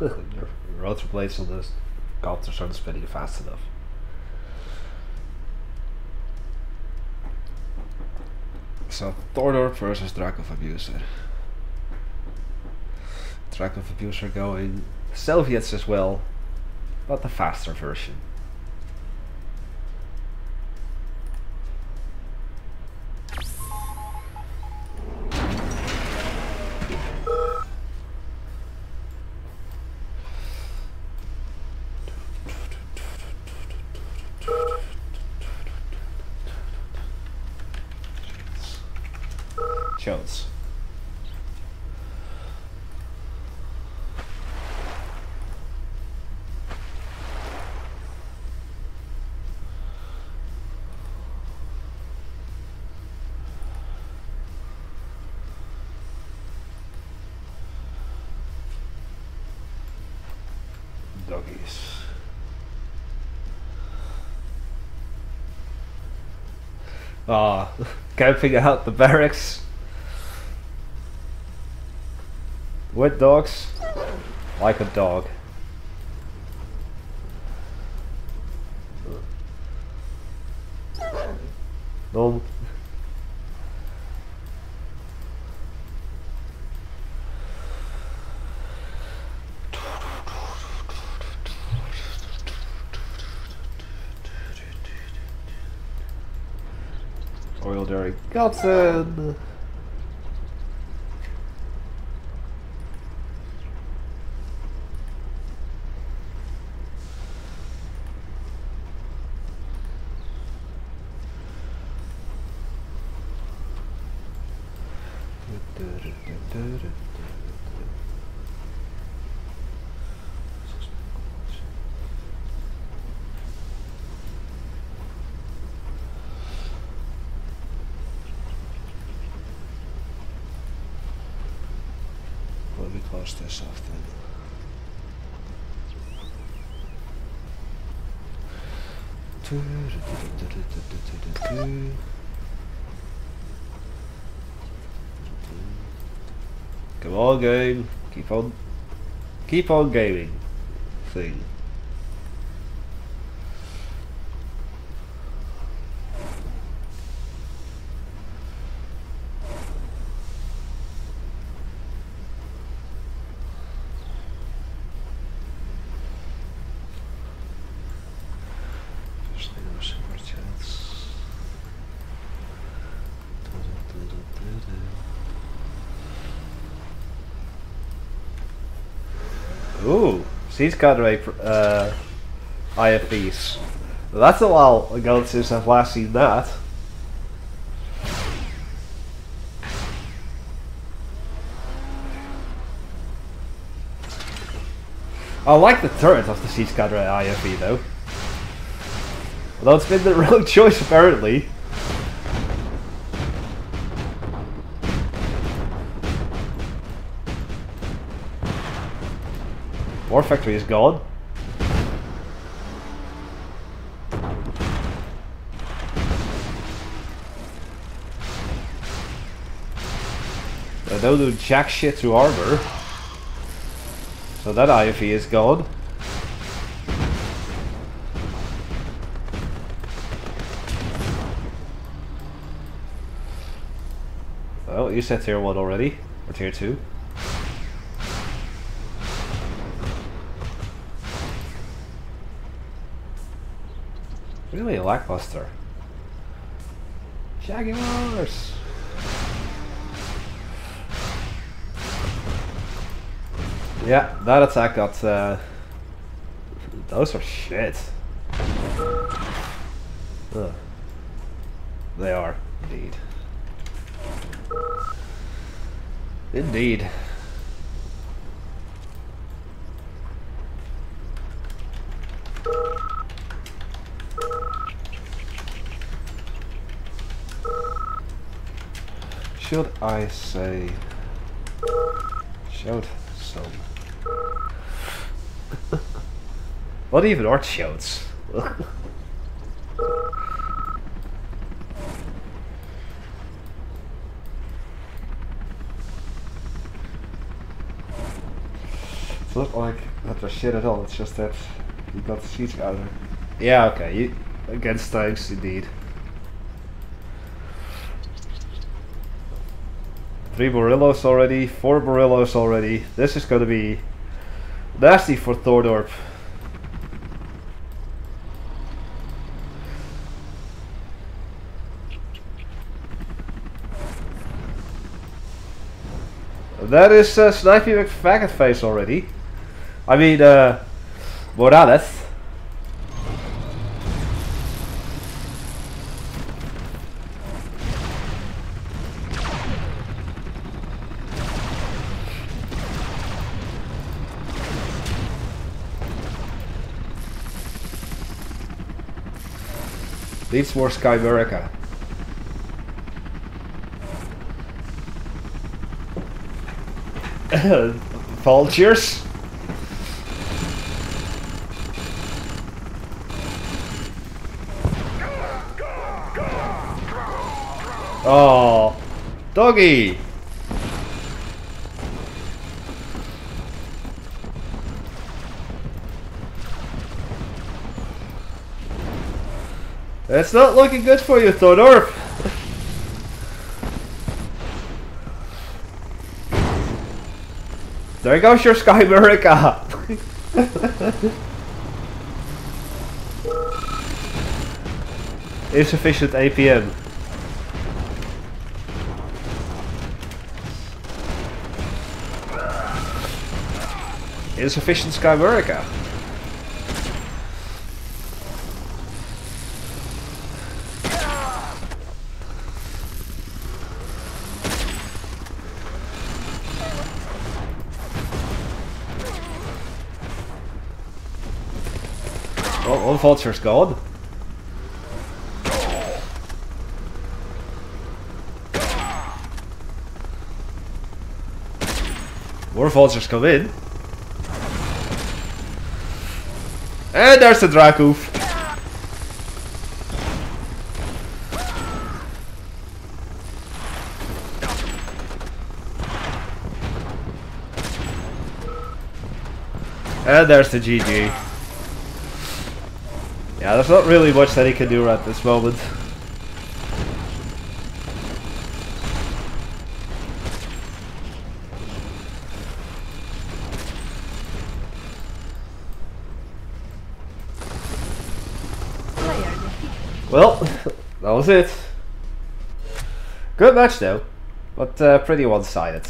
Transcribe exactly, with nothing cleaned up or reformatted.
Your road to place on this Gotzers aren't spinning fast enough. So Thordorb versus DrakuvAbuser. DrakuvAbuser going Soviets as well, but the faster version. Jones. Doggies. Ah, oh, camping out the barracks. With dogs, like a dog. No. Oil Derry Gotzen. Let me close this off then. Come on, game. Keep on, keep on gaming. Thing. Ooh, Sea Scadre uh, I F Ps. That's a while ago since I've last seen that. I like the turret of the Sea Scadre I F P though. Although it's been the wrong choice apparently. War factory is gone. They don't do jack shit to armor. So that I F E is gone. Well, you said tier one already. Or tier two. Really lackluster. Shaggy Mars! Yeah, that attack got... Uh, those are shit. Ugh. They are, indeed. Indeed. Should I say... Shout some... What even are shouts? look like that was shit at all, it's just that he got the Sea Scadre. Yeah, okay, you, against tanks indeed. Three Borillos already, four Borillos already. This is gonna be nasty for Thordorb. That is uh, Snipey McFaggot face already. I mean, uh, Morales. Needs more Skymerica. Vultures. Oh, doggy. It's not looking good for you, Thordorb. There goes your Skymerica! Insufficient A P M. Insufficient Skymerica. Vulture's gone. More vultures come in. And there's the Dracuv. And there's the G G. Yeah, there's not really much that he can do right this moment. Well, that was it. Good match though, but uh, pretty one-sided.